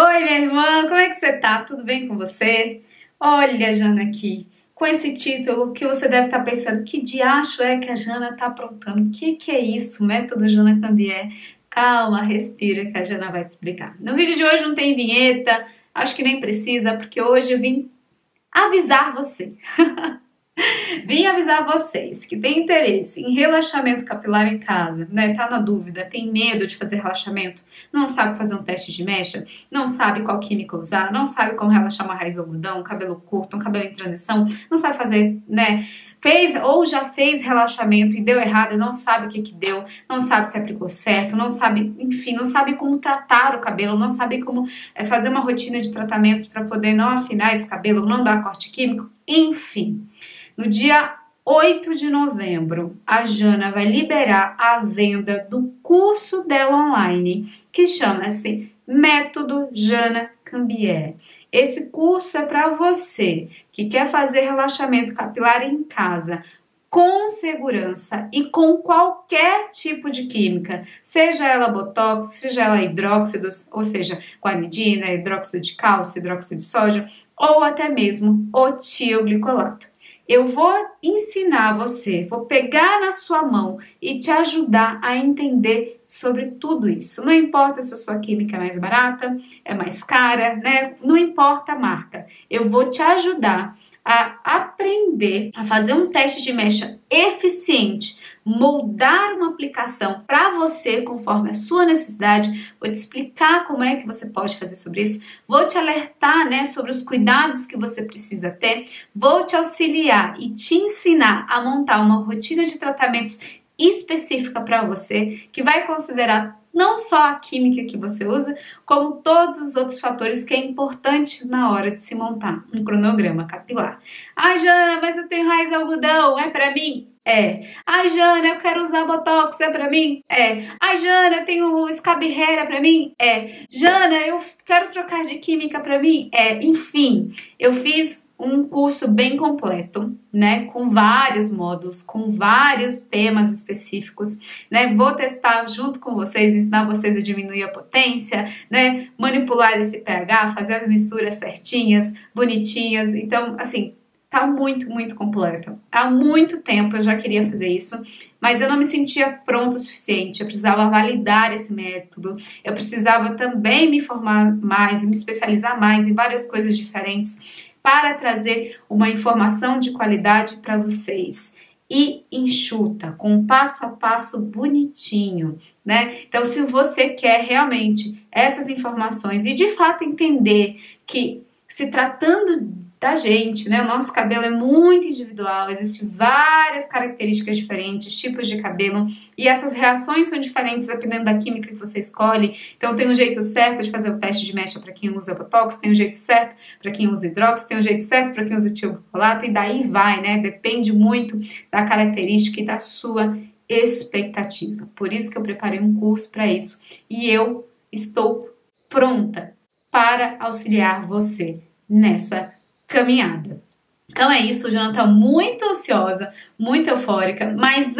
Oi, minha irmã, como é que você tá? Tudo bem com você? Olha a Jana aqui, com esse título que você deve estar pensando, que diacho é que a Jana tá aprontando? O que é isso? Método Jana Cambier. Calma, respira que a Jana vai te explicar. No vídeo de hoje não tem vinheta, acho que nem precisa, porque hoje eu vim avisar você. Vim avisar vocês que tem interesse em relaxamento capilar em casa, né? Tá na dúvida, tem medo de fazer relaxamento, não sabe fazer um teste de mecha, não sabe qual química usar, não sabe como relaxar uma raiz de algodão, um cabelo curto, um cabelo em transição, não sabe fazer, né? Fez ou já fez relaxamento e deu errado, não sabe o que deu, não sabe se aplicou certo, não sabe, enfim, não sabe como tratar o cabelo, não sabe como fazer uma rotina de tratamentos para poder não afinar esse cabelo, não dar corte químico, enfim. No dia 8 de novembro, a Jana vai liberar a venda do curso dela online, que chama-se Método Jana Cambier. Esse curso é para você que quer fazer relaxamento capilar em casa, com segurança e com qualquer tipo de química, seja ela botox, seja ela hidróxidos, ou seja, guanidina, hidróxido de cálcio, hidróxido de sódio, ou até mesmo o tioglicolato. Eu vou ensinar você, vou pegar na sua mão e te ajudar a entender sobre tudo isso. Não importa se a sua química é mais barata, é mais cara, né? Não importa a marca. Eu vou te ajudar a aprender a fazer um teste de mecha eficiente, moldar uma aplicação para você conforme a sua necessidade, vou te explicar como é que você pode fazer sobre isso, vou te alertar, né, sobre os cuidados que você precisa ter, vou te auxiliar e te ensinar a montar uma rotina de tratamentos específica para você, que vai considerar não só a química que você usa, como todos os outros fatores que é importante na hora de se montar um cronograma capilar. Ai, Jana, mas eu tenho raiz de algodão, é para mim? É. Ai, Jana, eu quero usar botox, é pra mim? É. Ai, Jana, eu tenho escabirreira pra mim? É. Jana, eu quero trocar de química pra mim? É. Enfim, eu fiz um curso bem completo, né? Com vários módulos, com vários temas específicos, né? Vou testar junto com vocês, ensinar vocês a diminuir a potência, né? Manipular esse pH, fazer as misturas certinhas, bonitinhas. Então, assim, tá muito, muito completa. Há muito tempo eu já queria fazer isso, mas eu não me sentia pronta o suficiente. Eu precisava validar esse método, eu precisava também me formar mais, me especializar mais em várias coisas diferentes para trazer uma informação de qualidade para vocês. E enxuta, com um passo a passo bonitinho, né? Então, se você quer realmente essas informações e de fato entender que se tratando de da gente, né? O nosso cabelo é muito individual, existem várias características diferentes, tipos de cabelo, e essas reações são diferentes dependendo da química que você escolhe. Então tem um jeito certo de fazer o teste de mecha para quem usa botox, tem um jeito certo para quem usa hidróxido, tem um jeito certo para quem usa tioglicolato, e daí vai, né? Depende muito da característica e da sua expectativa. Por isso que eu preparei um curso para isso, e eu estou pronta para auxiliar você nessa caminhada. Então é isso, Jana tá muito ansiosa, muito eufórica, mas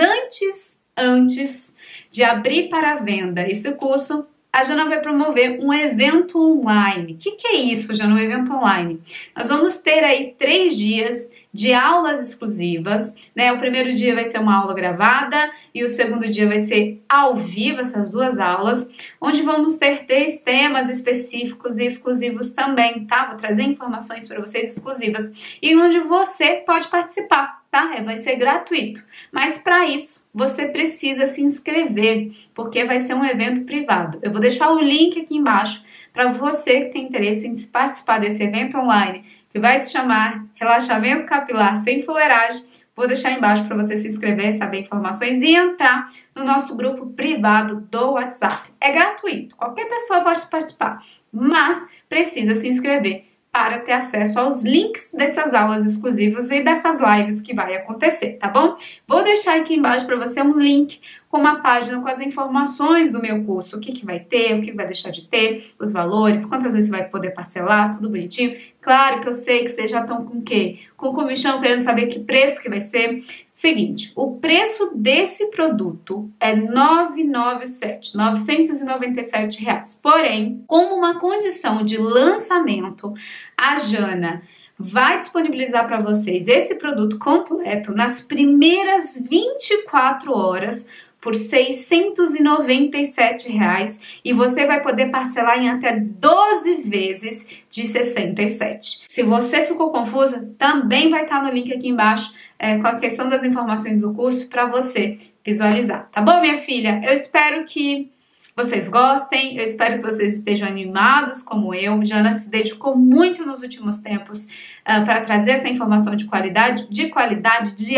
antes de abrir para a venda esse curso, a Jana vai promover um evento online. Que é isso, Jana? Um evento online. Nós vamos ter aí 3 dias de aulas exclusivas, né? O primeiro dia vai ser uma aula gravada e o segundo dia vai ser ao vivo, essas 2 aulas, onde vamos ter 3 temas específicos e exclusivos também, tá? Vou trazer informações para vocês exclusivas e onde você pode participar, tá? Vai ser gratuito, mas para isso você precisa se inscrever, porque vai ser um evento privado. Eu vou deixar o link aqui embaixo para você que tem interesse em participar desse evento online, que vai se chamar Relaxamento Capilar Sem Fuleiragem. Vou deixar embaixo para você se inscrever, saber informações e entrar no nosso grupo privado do WhatsApp. É gratuito, qualquer pessoa pode participar, mas precisa se inscrever para ter acesso aos links dessas aulas exclusivas e dessas lives que vai acontecer, tá bom? Vou deixar aqui embaixo para você um link com uma página com as informações do meu curso, o que que vai ter, o que vai deixar de ter, os valores, quantas vezes você vai poder parcelar, tudo bonitinho. Claro que eu sei que vocês já estão com o quê? Com o comichão querendo saber que preço que vai ser. Seguinte, o preço desse produto é R$ 997, R$ 997 reais. Porém, como uma condição de lançamento, a Jana vai disponibilizar para vocês esse produto completo nas primeiras 24 horas por R$ 697 reais, e você vai poder parcelar em até 12 vezes de 67. Se você ficou confusa, também vai estar no link aqui embaixo com a questão das informações do curso para você visualizar. Tá bom, minha filha? Eu espero que vocês gostem, eu espero que vocês estejam animados como eu. Jana se dedicou muito nos últimos tempos para trazer essa informação de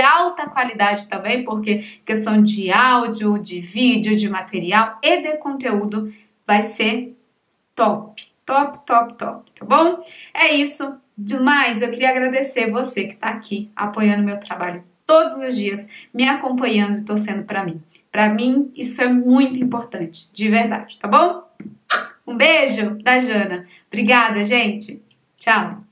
alta qualidade também, porque questão de áudio, de vídeo, de material e de conteúdo vai ser top, top, top, top, tá bom? É isso demais, eu queria agradecer você que está aqui apoiando meu trabalho todos os dias, me acompanhando e torcendo para mim. Pra mim, isso é muito importante, de verdade, tá bom? Um beijo da Jana. Obrigada, gente. Tchau.